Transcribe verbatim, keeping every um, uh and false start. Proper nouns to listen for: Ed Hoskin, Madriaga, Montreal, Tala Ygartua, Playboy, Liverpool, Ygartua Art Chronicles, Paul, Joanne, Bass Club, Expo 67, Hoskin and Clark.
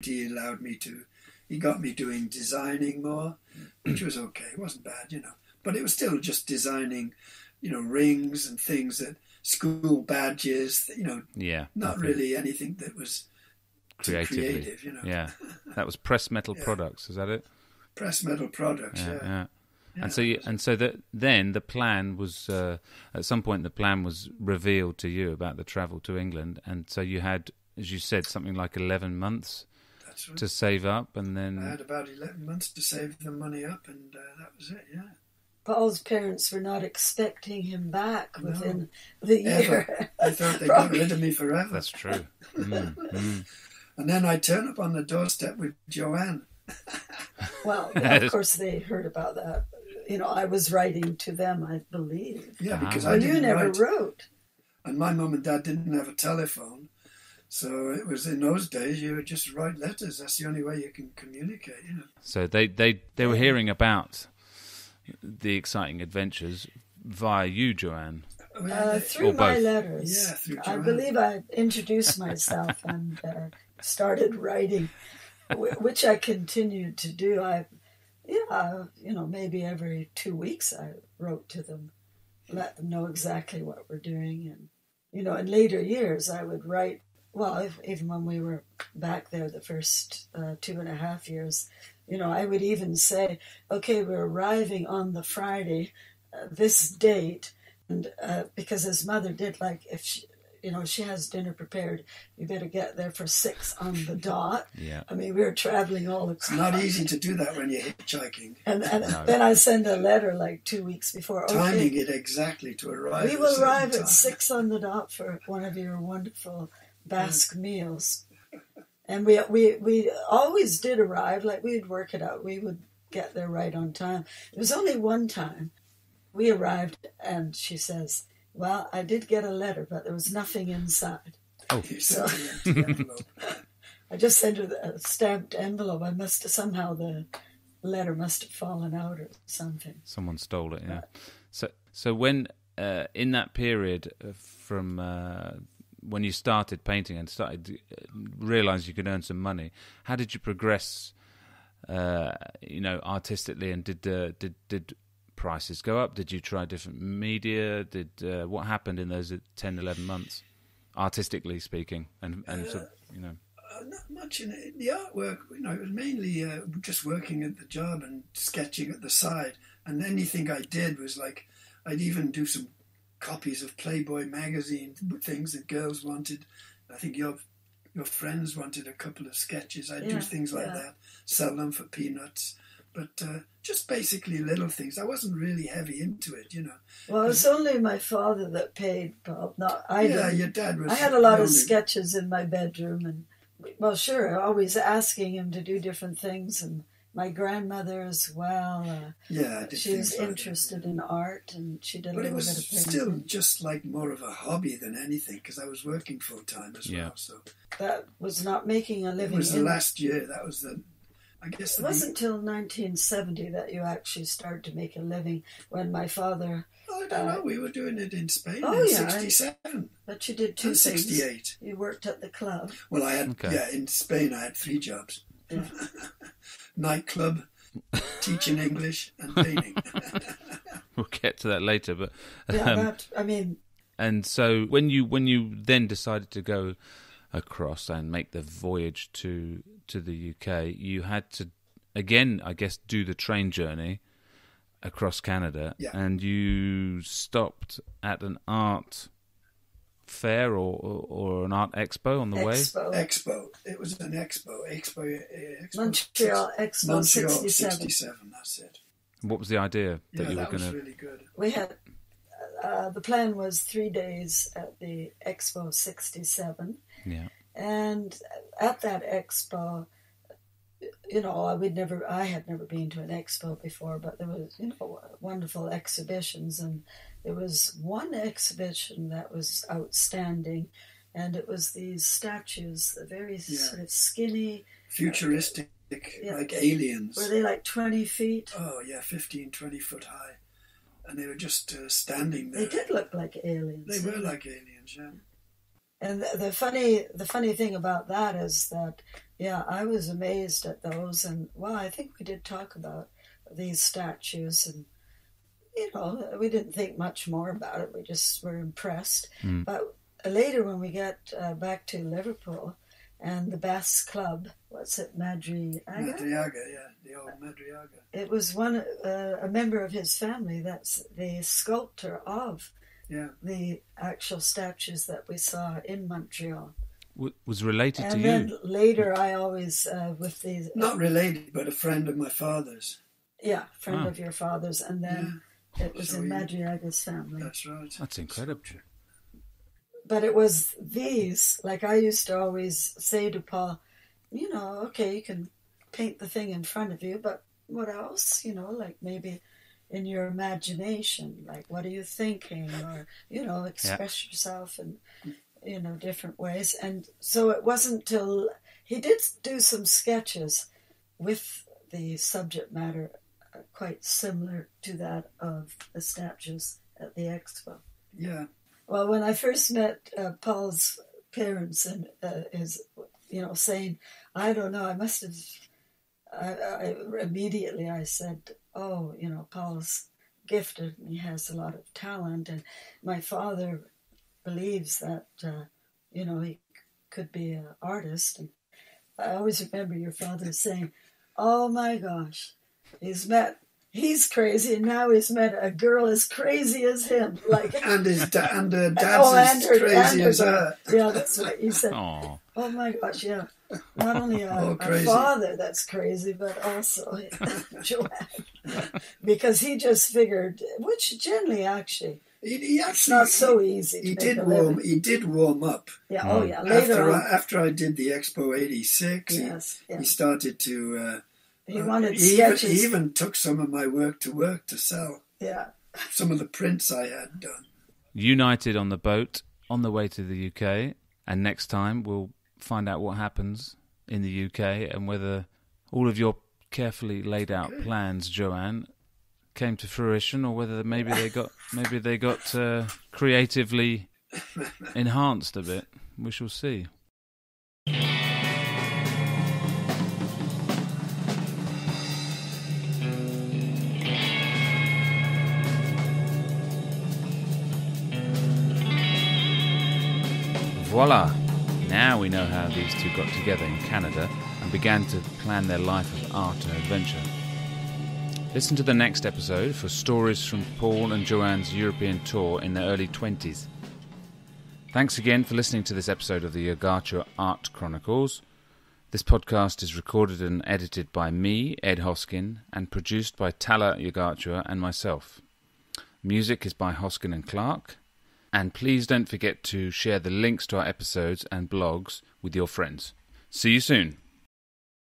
He allowed me to, he got me doing designing more, which was okay. It wasn't bad, you know. But it was still just designing, you know, rings and things that, school badges, you know, yeah, not really anything that was too creative, you know. Yeah. That was Press Metal yeah. Products, is that it? Press Metal Products, yeah. yeah. yeah. yeah. And so you, and so that then the plan was, uh, at some point the plan was revealed to you about the travel to England. And so you had, as you said, something like eleven months. That's right. To save up, and then I had about eleven months to save the money up, and uh, that was it, yeah. Paul's parents were not expecting him back within no, the year. Ever. They thought they'd get rid of me forever. That's true. Mm, mm. And then I turn up on the doorstep with Joanne. Well, of course they heard about that. You know, I was writing to them, I believe. Yeah, because ah. I didn't you never write. wrote. And my mum and dad didn't have a telephone. So it was in those days you would just write letters. That's the only way you can communicate, you know. So they, they, they were hearing about the exciting adventures via you, Joanne. Uh, through or my both. letters. Yeah, through Joanne. I believe I introduced myself and uh, started writing, which I continued to do. I, yeah, you know, maybe every two weeks I wrote to them, let them know exactly what we're doing. And, you know, in later years I would write. Well, if, even when we were back there the first uh, two and a half years, you know, I would even say, okay, we're arriving on the Friday, uh, this date, and uh, because his mother did, like, if she, you know, she has dinner prepared, you better get there for six on the dot. Yeah. I mean, we were traveling all the time. It's not easy to do that when you're hitchhiking. And, and no. then I send a letter like two weeks before. Timing okay, it exactly to arrive. We will arrive at six on the dot for one of your wonderful Basque meals. And we we we always did arrive, like we'd work it out. We would get there right on time. It was only one time we arrived and she says, well, I did get a letter, but there was nothing inside. Oh, so I just sent her a stamped envelope. I must have, somehow the letter must have fallen out or something. Someone stole it, yeah. But, so so when uh, in that period from uh, when you started painting and started uh, realised you could earn some money, how did you progress? Uh, you know, artistically, and did uh, did did prices go up? Did you try different media? Did uh, what happened in those ten, eleven months, artistically speaking? And and uh, sort of, you know, uh, not much in the, the artwork. You know, it was mainly uh, just working at the job and sketching at the side. And anything I did was like, I'd even do some copies of Playboy magazine, things that girls wanted. I think your your friends wanted a couple of sketches. I yeah, do things like yeah. that, sell them for peanuts. But uh, just basically little things. I wasn't really heavy into it, you know. Well, it was only my father that paid, Bob. Not I. Yeah, didn't. Your dad was. I had a lot lonely. of sketches in my bedroom, and well, sure, always asking him to do different things, and my grandmother as well. Uh, yeah, she was interested in art, and she did a little bit of painting. But it was still just like more of a hobby than anything, because I was working full time as yeah. well. So that was not making a living. It was the last year. That was the. I guess it wasn't until nineteen seventy that you actually started to make a living. When my father, oh, I don't uh, know, we were doing it in Spain oh, in yeah, sixty-seven. But you did two things. sixty-eight. You worked at the club. Well, I had okay. yeah in Spain. I had three jobs. Yeah. Nightclub, teaching English, and painting. We'll get to that later, but um, yeah, that, I mean. And so when you when you then decided to go across and make the voyage to to the U K, you had to again, I guess, do the train journey across Canada, yeah. and you stopped at an art fair or, or or an art expo on the expo. way? Expo. It was an expo. Expo. Uh, expo Montreal six, Expo Montreal sixty-seven. sixty-seven. That's it. What was the idea that yeah, you that were going to? Really good. We had uh, the plan was three days at the Expo sixty-seven. Yeah. And at that expo, you know, I would never. I had never been to an expo before, but there was, you know, wonderful exhibitions. And there was one exhibition that was outstanding, and it was these statues, the very yeah. sort of skinny, futuristic, uh, yeah, like aliens. Were they like twenty feet? Oh yeah, fifteen, twenty foot high, and they were just uh, standing there. They did look like aliens. They were like aliens, yeah. And the, the funny, the funny thing about that is that Yeah, I was amazed at those. And, well, I think we did talk about these statues, and, you know, we didn't think much more about it. We just were impressed. Mm. But later when we got uh, back to Liverpool and the Bass Club, what's it, Madriaga? Madriaga, yeah, the old Madriaga. It was one uh, a member of his family that's the sculptor of yeah. the actual statues that we saw in Montreal. Was related and to you. And then later I always, uh, with these... Not related, but a friend of my father's. Yeah, friend oh. of your father's. And then yeah. it was so in Madriaga's family. That's right. That's incredible. But it was these, like I used to always say to Paul, you know, okay, you can paint the thing in front of you, but what else? You know, like maybe in your imagination, like what are you thinking? Or, you know, express yeah. yourself and... you know, different ways. And so it wasn't till he did do some sketches with the subject matter quite similar to that of the statues at the Expo. Yeah. Well, when I first met uh, Paul's parents and uh, his, you know, saying, I don't know, I must have, I, I, immediately I said, oh, you know, Paul's gifted and he has a lot of talent. And my father believes that, uh, you know, he could be an artist. And I always remember your father saying, oh my gosh, he's met, he's crazy, and now he's met a girl as crazy as him. Like, and his da and her dad's oh, as and her, crazy and as her. her. Yeah, that's what he said. Aww. Oh my gosh, yeah. Not only a, oh, a father that's crazy, but also Joanne. Because he just figured, which generally actually, He, he actually, it's not so easy. He, he did warm. He did warm up. Yeah. Oh, yeah. Later after, on. I, after I did the Expo eighty-six, yes, he, yeah. he started to. Uh, he wanted uh, sketches. He even, he even took some of my work to work to sell. Yeah. Some of the prints I had done. United on the boat on the way to the U K, and next time we'll find out what happens in the U K and whether all of your carefully laid out okay. plans, Joanne, came to fruition, or whether maybe they got maybe they got uh, creatively enhanced a bit. We shall see. Voila! Now we know how these two got together in Canada and began to plan their life of art and adventure. Listen to the next episode for stories from Paul and Joanne's European tour in their early twenties. Thanks again for listening to this episode of the Ygartua Art Chronicles. This podcast is recorded and edited by me, Ed Hoskin, and produced by Tala Ygartua and myself. Music is by Hoskin and Clark. And please don't forget to share the links to our episodes and blogs with your friends. See you soon.